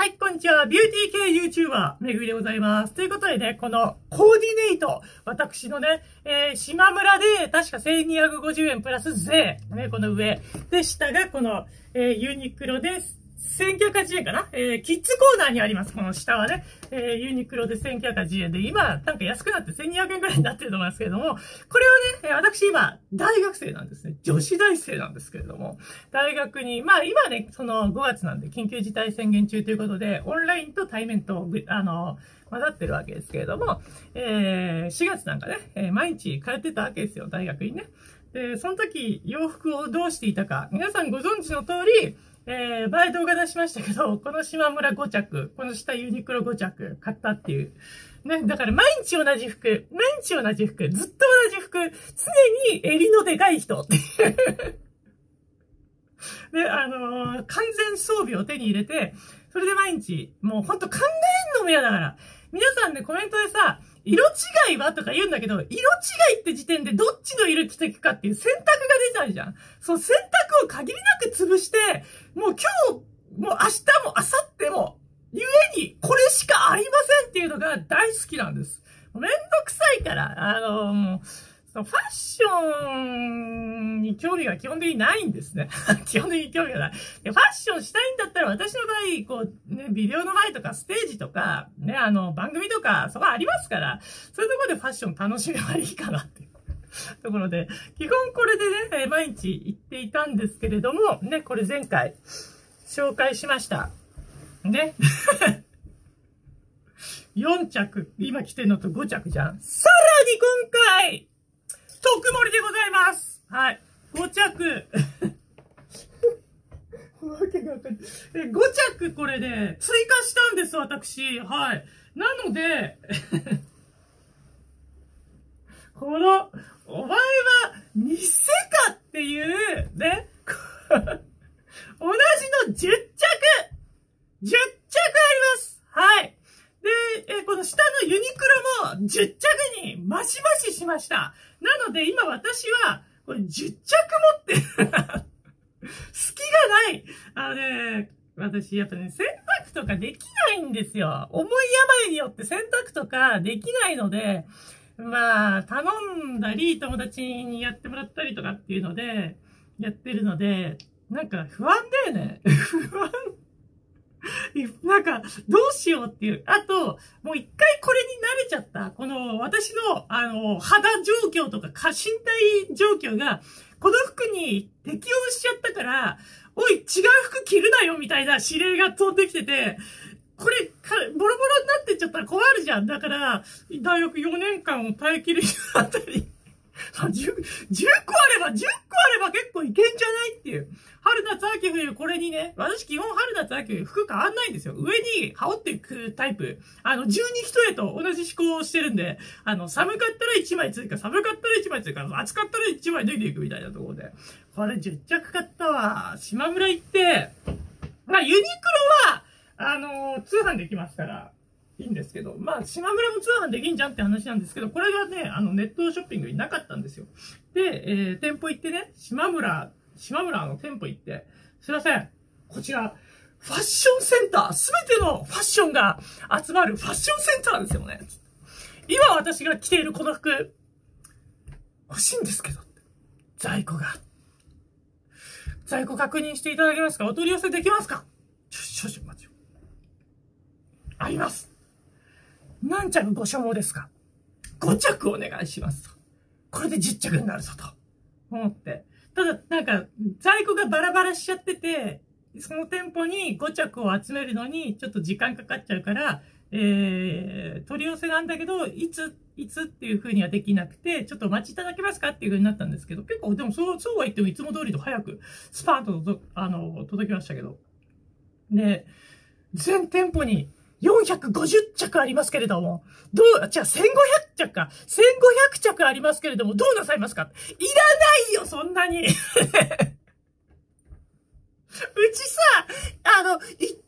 はい、こんにちは。ビューティー系 YouTuber、めぐみでございます。ということでね、このコーディネート、私のね、しまむらで、確か1250円プラス税、ね、この上。で、下がこの、ユニクロです。1980円かな、キッズコーナーにあります。この下はね、ユニクロで1980円で、今、なんか安くなって1200円くらいになってると思いますけれども、これはね、私今、大学生なんですね。女子大生なんですけれども、大学に、まあ今ね、その5月なんで、緊急事態宣言中ということで、オンラインと対面と、混ざってるわけですけれども、4月なんかね、毎日通ってたわけですよ、大学にね。で、その時、洋服をどうしていたか、皆さんご存知の通り、前動画出しましたけど、このしまむら5着、この下ユニクロ5着買ったっていう。ね、だから毎日同じ服、毎日同じ服、ずっと同じ服、常に襟のでかい人っていう。で、完全装備を手に入れて、それで毎日、もうほんと考えんのも嫌だから。皆さんね、コメントでさ、色違いはとか言うんだけど、色違いって時点でどっちの色着ていくかっていう選択が出ちゃうじゃん。その選択を限りなく潰して、もう今日、もう明日も明後日も、ゆえにこれしかありませんっていうのが大好きなんです。めんどくさいから、ファッションに興味が基本的にないんですね。基本的に興味がない。で、ファッションしたいんだったら私の場合、こう、ね、ビデオの前とかステージとか、ね、番組とか、そこありますから、そういうところでファッション楽しめばいいかなっていうところで、基本これでね、毎日行っていたんですけれども、ね、これ前回紹介しました。ね。4着、今着てるのと5着じゃん。さらに今回特盛りでございます。はい。5着。わけがわかんない。5着これで追加したんです、私。はい。なので、この、お前は偽かっていう、ね。同じの10着 !10 着あります。はい。で、この下のユニクロも10着にマシマシしました。なので今私はこれ10着持ってる。隙がない。ね、私やっぱね、洗濯とかできないんですよ。重い病によって洗濯とかできないので、まあ、頼んだり、友達にやってもらったりとかっていうので、やってるので、なんか不安だよね。不安。なんか、どうしようっていう。あと、もう一回これに慣れちゃった。この、私の、肌状況とか、身体状況が、この服に適応しちゃったから、おい、違う服着るなよみたいな指令が飛んできてて、これ、ボロボロになってっちゃったら困るじゃん。だから、大学4年間を耐えきるあたり。10個あれば結構いけんじゃないっていう。春夏秋冬、これにね、私基本春夏秋冬服変わんないんですよ。上に羽織っていくタイプ。十二一重と同じ思考をしてるんで、寒かったら1枚追加、寒かったら1枚追加、暑かったら1枚脱いでいくみたいなところで。これ10着買ったわ。しまむら行って、まあユニクロは、通販できますから。いいんですけど、まあ、しまむらも通販できんじゃんって話なんですけど、これがね、ネットショッピングになかったんですよ。で、店舗行ってね、しまむらの店舗行って、すいません、こちら、ファッションセンター、すべてのファッションが集まるファッションセンターですよね。今私が着ているこの服、欲しいんですけど、在庫確認していただけますか？お取り寄せできますか？少々待ちよ。あります。何着ご所望ですか？ 5 着お願いしますと。これで10着になるぞと思って。ただ、なんか、在庫がバラバラしちゃってて、その店舗に5着を集めるのにちょっと時間かかっちゃうから、取り寄せなんだけど、いつっていう風にはできなくて、ちょっとお待ちいただけますかっていう風になったんですけど、結構、でもそうは言ってもいつも通りと早く、スパーンと届きましたけど。で、全店舗に、450着ありますけれども、1500着か。1500着ありますけれども、どうなさいますか？いらないよ、そんなに。うちさ、一着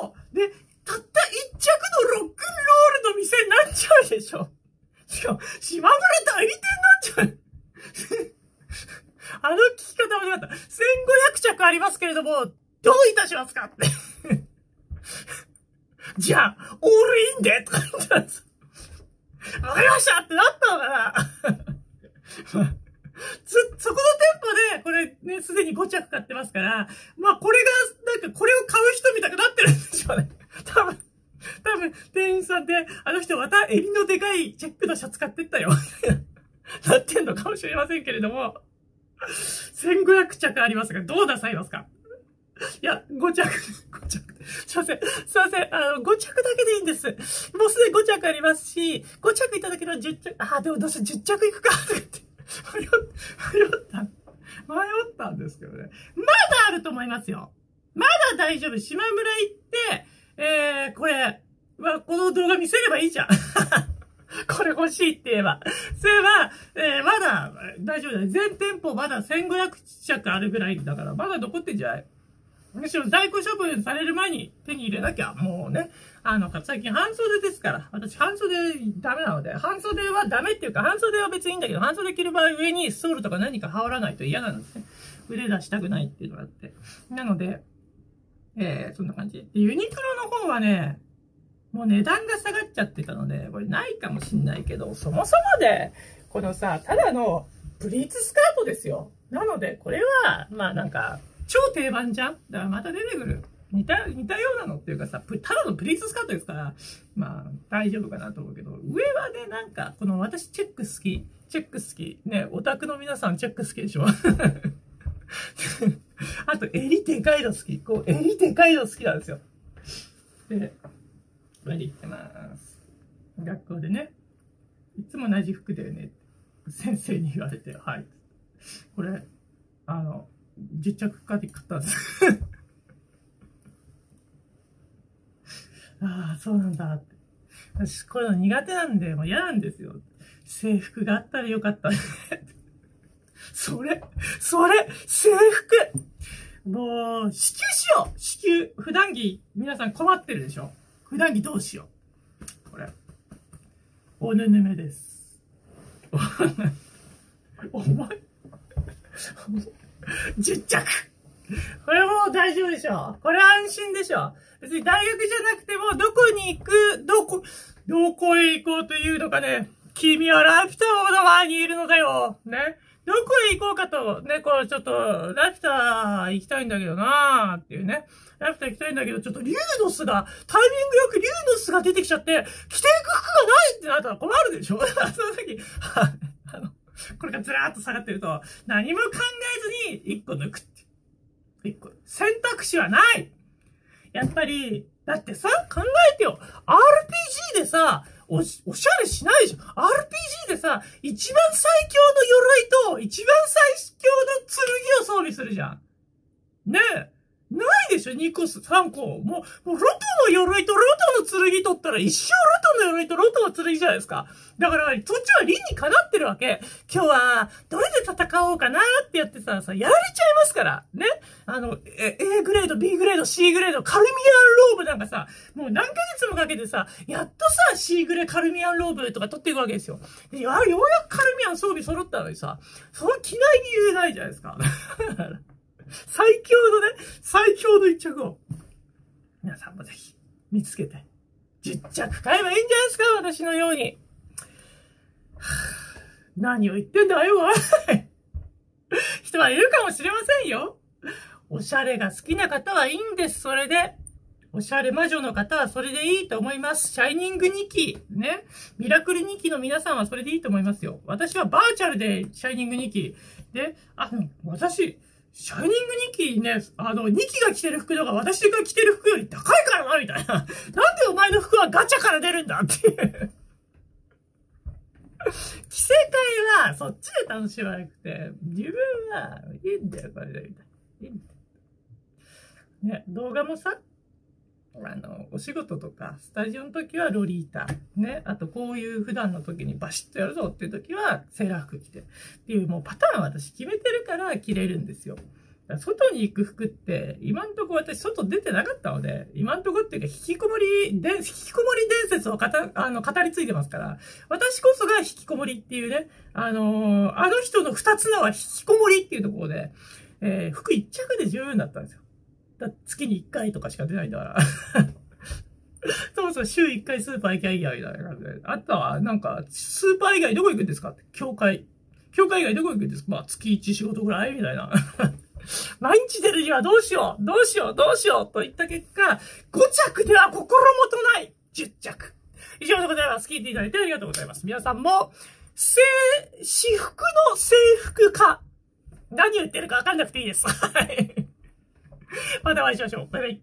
の、ね、たった一着のロックンロールの店になっちゃうでしょ。しかも、しまむら代理店になっちゃう。聞き方間違った。1500着ありますけれども、どういたしますかって。じゃあ、オールインでとか言ったんです。わかりましたってなったのかなそこの店舗で、これね、すでに5着買ってますから、まあこれが、なんかこれを買う人みたくなってるんでしょうね。多分、店員さんで、あの人また襟のでかいチェックのシャツ買ってったよ。なってんのかもしれませんけれども、1500着ありますが、どうなさいますか？いや、5着。すいません。5着だけでいいんです。もうすでに5着ありますし、5着いただけの10着、あ、でもどうせ10着いくか、とかって。迷ったんですけどね。まだあると思いますよ。まだ大丈夫。島村行って、これ、この動画見せればいいじゃん。これ欲しいって言えば。それは、まだ大丈夫だね。全店舗まだ1500着あるぐらいだから、まだ残ってんじゃない？むしろ在庫処分される前に手に入れなきゃ、もうね。最近半袖ですから。私半袖ダメなので、半袖はダメっていうか、半袖は別にいいんだけど、半袖着る場合上にストールとか何か羽織らないと嫌なんですね。腕出したくないっていうのがあって。なので、そんな感じ。で、ユニクロの方はね、もう値段が下がっちゃってたので、これないかもしんないけど、そもそもで、このさ、ただのプリーツスカートですよ。なので、これは、まあなんか、超定番じゃん。だからまた出てくる。似たようなのっていうかさ、ただのプリーツスカートですから、まあ大丈夫かなと思うけど、上はね、なんか、この私チェック好き。ね、オタクの皆さんチェック好きでしょあと、襟でかいの好き。こう、襟でかいの好きなんですよ。で、これで行ってます。学校でね、いつも同じ服だよね。先生に言われて、はい。これ、10着かで買ったんですああ、そうなんだって。私、こういうの苦手なんで、もう嫌なんですよ。制服があったらよかったね。それ制服もう、支給しよう支給普段着、皆さん困ってるでしょ？普段着どうしよう。これ。おぬぬめです。10着。これもう大丈夫でしょ。これ安心でしょ。別に大学じゃなくても、どこへ行こうというのかね。君はラピュタの前にいるのだよ。ね。どこへ行こうかと、ね、こうちょっと、ラピュタ行きたいんだけどなーっていうね。ラピュタ行きたいんだけど、ちょっとリューノスが、タイミングよくリューノスが出てきちゃって、着ていく服がないってなったら困るでしょ。その時、これがずらーっと下がってると、何も考えずに一個抜くって。一個。選択肢はない。やっぱり、だってさ、考えてよ。RPG でさ、おしゃれしないじゃん。RPG でさ、一番最強の鎧と、一番最強の剣を装備するじゃん。ねえ。ないでしょ ?2 個、3個。もう、ロトの鎧とロトの剣取ったら一生ロトの鎧とロトの剣じゃないですか。だから、そっちは理にかなってるわけ。今日は、どれで戦おうかなってやってたらさ、やられちゃいますから。ね。A グレード、B グレード、C グレード、カルミアンローブなんかさ、もう何ヶ月もかけてさ、やっとさ、C グレーカルミアンローブとか取っていくわけですよ。で、ようやくカルミアン装備揃ったのにさ、その機内に言えないじゃないですか。最強の一着を、皆さんもぜひ、見つけて、10着買えばいいんじゃないですか、私のように。何を言ってんだよ、人はいるかもしれませんよ。おしゃれが好きな方はいいんです、それで。おしゃれ魔女の方はそれでいいと思います。シャイニング2期、ね。ミラクル2期の皆さんはそれでいいと思いますよ。私はバーチャルでシャイニング2期。で、私、シャイニング2期ね、2期が着てる服のが私が着てる服より高いからな、みたいな。なんでお前の服はガチャから出るんだっていう。着せ替えは、そっちで楽しまなくて、自分は、いいんだよ、これで、みたいな。いいんだよ。ね、動画もさ、お仕事とか、スタジオの時はロリータ。ね。あと、こういう普段の時にバシッとやるぞっていう時は、セーラー服着て。っていう、もうパターン私決めてるから着れるんですよ。だから外に行く服って、今んとこ私外出てなかったので、今んとこっていうか、引きこもり伝説を語り継いでますから、私こそが引きこもりっていうね、人の二つ名は引きこもりっていうところで、服一着で十分だったんですよ。月に1回とかしか出ないんだからそもそも週1回スーパー行きゃいいやみたいな。あとは、なんか、スーパー以外どこ行くんですかって、教会。教会以外どこ行くんですか、まあ、月1仕事ぐらいみたいな。毎日出るにはどうしようどうしようどうしようといった結果、5着では心もとない10着。以上でございます。聞いていただいてありがとうございます。皆さんも、私服の制服か、何言ってるか分かんなくていいです。はい。またお会いしましょう。バイバイ。